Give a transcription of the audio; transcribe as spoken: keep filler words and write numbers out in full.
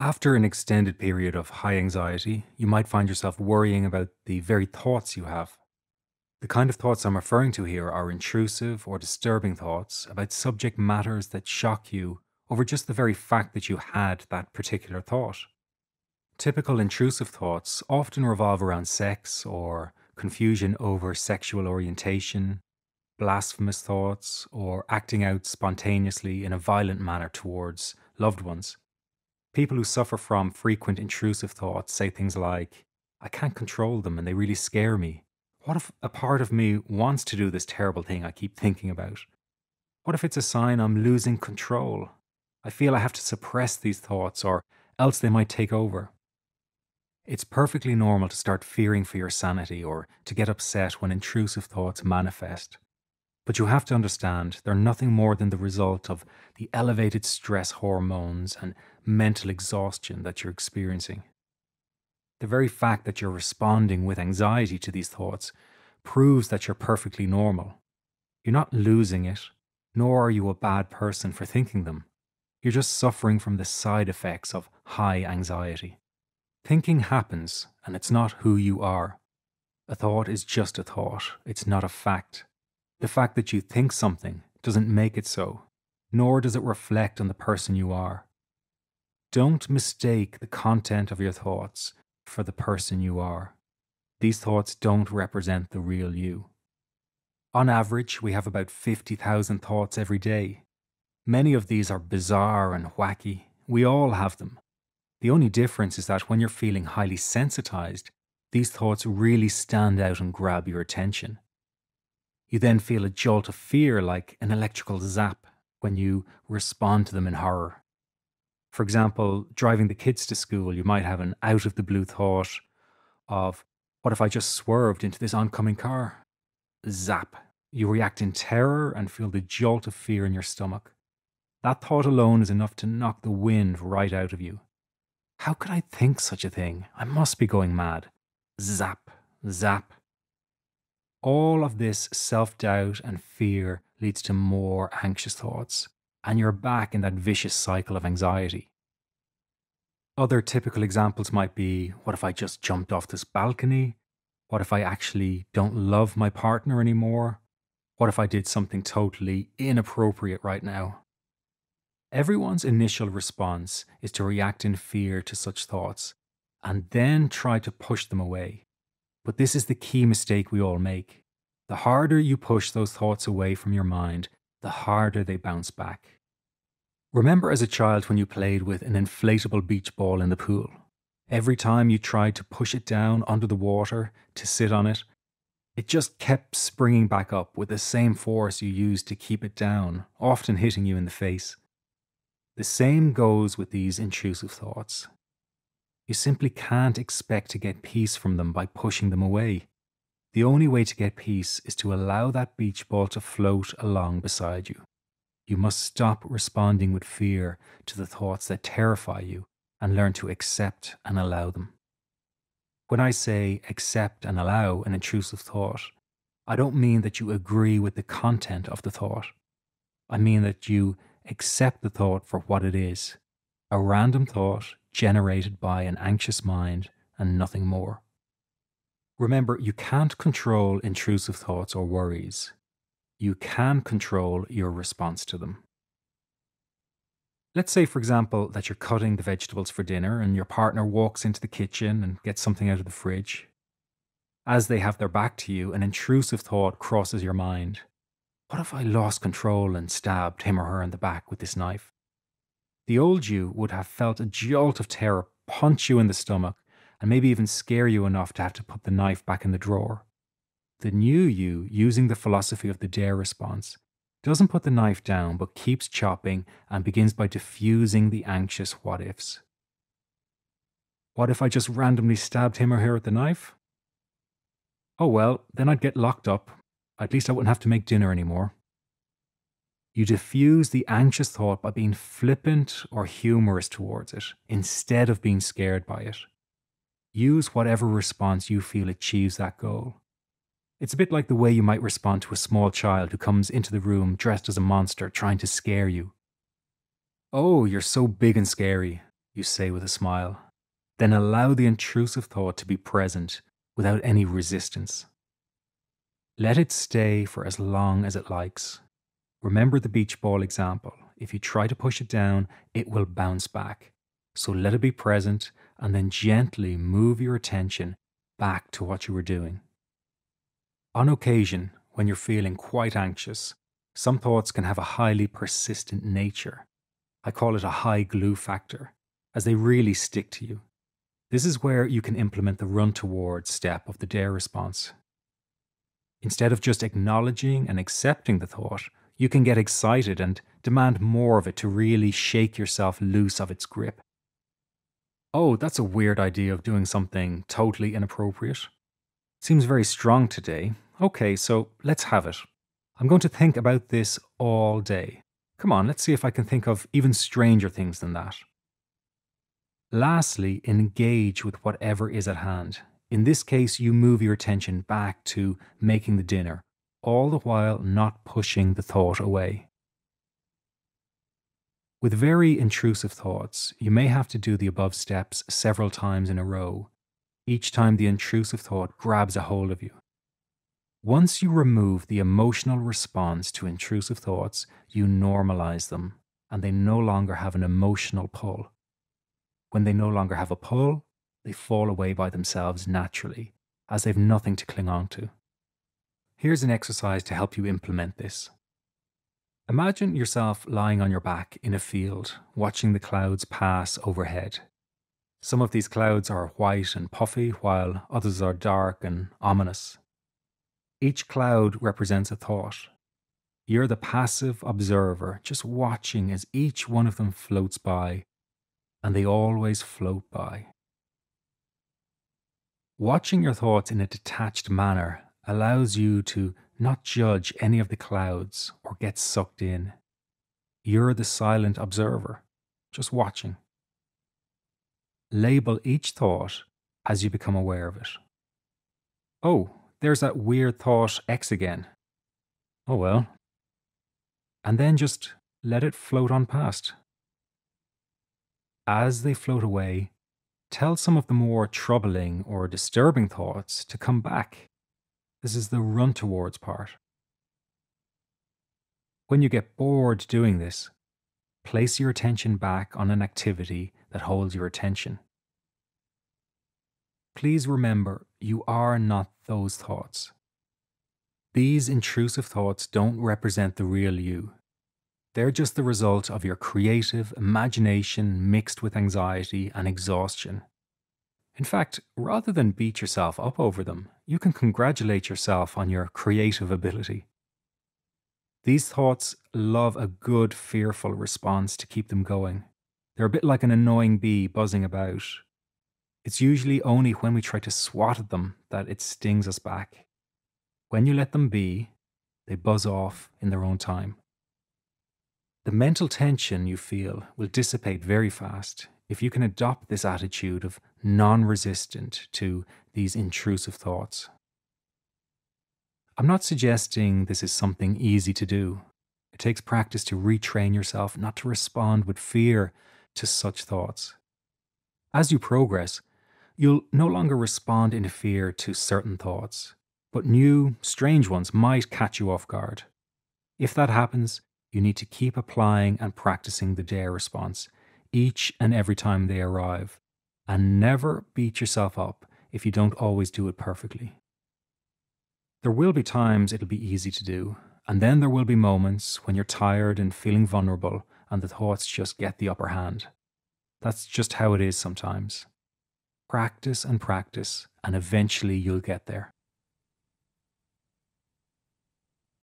After an extended period of high anxiety, you might find yourself worrying about the very thoughts you have. The kind of thoughts I'm referring to here are intrusive or disturbing thoughts about subject matters that shock you over just the very fact that you had that particular thought. Typical intrusive thoughts often revolve around sex or confusion over sexual orientation, blasphemous thoughts, or acting out spontaneously in a violent manner towards loved ones. People who suffer from frequent intrusive thoughts say things like, "I can't control them and they really scare me. What if a part of me wants to do this terrible thing I keep thinking about? What if it's a sign I'm losing control? I feel I have to suppress these thoughts or else they might take over." It's perfectly normal to start fearing for your sanity or to get upset when intrusive thoughts manifest. But you have to understand they're nothing more than the result of the elevated stress hormones and mental exhaustion that you're experiencing. The very fact that you're responding with anxiety to these thoughts proves that you're perfectly normal. You're not losing it, nor are you a bad person for thinking them. You're just suffering from the side effects of high anxiety. Thinking happens, and it's not who you are. A thought is just a thought, it's not a fact. The fact that you think something doesn't make it so, nor does it reflect on the person you are. Don't mistake the content of your thoughts for the person you are. These thoughts don't represent the real you. On average, we have about fifty thousand thoughts every day. Many of these are bizarre and wacky. We all have them. The only difference is that when you're feeling highly sensitized, these thoughts really stand out and grab your attention. You then feel a jolt of fear like an electrical zap when you respond to them in horror. For example, driving the kids to school, you might have an out-of-the-blue thought of, "What if I just swerved into this oncoming car?" Zap. You react in terror and feel the jolt of fear in your stomach. That thought alone is enough to knock the wind right out of you. "How could I think such a thing? I must be going mad." Zap. Zap. All of this self-doubt and fear leads to more anxious thoughts, and you're back in that vicious cycle of anxiety. Other typical examples might be, what if I just jumped off this balcony? What if I actually don't love my partner anymore? What if I did something totally inappropriate right now? Everyone's initial response is to react in fear to such thoughts, and then try to push them away. But this is the key mistake we all make. The harder you push those thoughts away from your mind, the harder they bounce back. Remember as a child when you played with an inflatable beach ball in the pool? Every time you tried to push it down under the water to sit on it, it just kept springing back up with the same force you used to keep it down, often hitting you in the face. The same goes with these intrusive thoughts. You simply can't expect to get peace from them by pushing them away. The only way to get peace is to allow that beach ball to float along beside you. You must stop responding with fear to the thoughts that terrify you and learn to accept and allow them. When I say accept and allow an intrusive thought, I don't mean that you agree with the content of the thought. I mean that you accept the thought for what it is, a random thought generated by an anxious mind and nothing more. Remember, you can't control intrusive thoughts or worries. You can control your response to them. Let's say, for example, that you're cutting the vegetables for dinner and your partner walks into the kitchen and gets something out of the fridge. As they have their back to you, an intrusive thought crosses your mind. What if I lost control and stabbed him or her in the back with this knife? The old you would have felt a jolt of terror punch you in the stomach and maybe even scare you enough to have to put the knife back in the drawer. The new you, using the philosophy of the DARE response, doesn't put the knife down but keeps chopping and begins by diffusing the anxious what-ifs. What if I just randomly stabbed him or her with the knife? Oh well, then I'd get locked up. At least I wouldn't have to make dinner anymore. You diffuse the anxious thought by being flippant or humorous towards it, instead of being scared by it. Use whatever response you feel achieves that goal. It's a bit like the way you might respond to a small child who comes into the room dressed as a monster trying to scare you. "Oh, you're so big and scary. you say with a smile. Then allow the intrusive thought to be present without any resistance. Let it stay for as long as it likes. Remember the beach ball example. If you try to push it down, it will bounce back. So let it be present and then gently move your attention back to what you were doing. On occasion, when you're feeling quite anxious, some thoughts can have a highly persistent nature. I call it a high glue factor, as they really stick to you. This is where you can implement the run towards step of the DARE response. Instead of just acknowledging and accepting the thought, you can get excited and demand more of it to really shake yourself loose of its grip. Oh, that's a weird idea of doing something totally inappropriate. Seems very strong today. Okay, so let's have it. I'm going to think about this all day. Come on, let's see if I can think of even stranger things than that. Lastly, engage with whatever is at hand. In this case, you move your attention back to making the dinner, all the while not pushing the thought away. With very intrusive thoughts, you may have to do the above steps several times in a row. Each time the intrusive thought grabs a hold of you. Once you remove the emotional response to intrusive thoughts, you normalize them, and they no longer have an emotional pull. When they no longer have a pull, they fall away by themselves naturally, as they've nothing to cling on to. Here's an exercise to help you implement this. Imagine yourself lying on your back in a field, watching the clouds pass overhead. Some of these clouds are white and puffy, while others are dark and ominous. Each cloud represents a thought. You're the passive observer, just watching as each one of them floats by, and they always float by. Watching your thoughts in a detached manner allows you to not judge any of the clouds or get sucked in. You're the silent observer, just watching. Label each thought as you become aware of it. Oh, there's that weird thought X again. Oh well. And then just let it float on past. As they float away, tell some of the more troubling or disturbing thoughts to come back. This is the run towards part. When you get bored doing this, place your attention back on an activity that holds your attention. Please remember, you are not those thoughts. These intrusive thoughts don't represent the real you. They're just the result of your creative imagination mixed with anxiety and exhaustion. In fact, rather than beat yourself up over them, you can congratulate yourself on your creative ability. These thoughts love a good, fearful response to keep them going. They're a bit like an annoying bee buzzing about. It's usually only when we try to swat at them that it stings us back. When you let them be, they buzz off in their own time. The mental tension you feel will dissipate very fast if you can adopt this attitude of non-resistant to these intrusive thoughts. I'm not suggesting this is something easy to do. It takes practice to retrain yourself not to respond with fear to such thoughts. As you progress, you'll no longer respond in fear to certain thoughts, but new, strange ones might catch you off guard. If that happens, you need to keep applying and practicing the DARE response each and every time they arrive, and never beat yourself up if you don't always do it perfectly. There will be times it'll be easy to do, and then there will be moments when you're tired and feeling vulnerable and the thoughts just get the upper hand. That's just how it is sometimes. Practice and practice, and eventually you'll get there.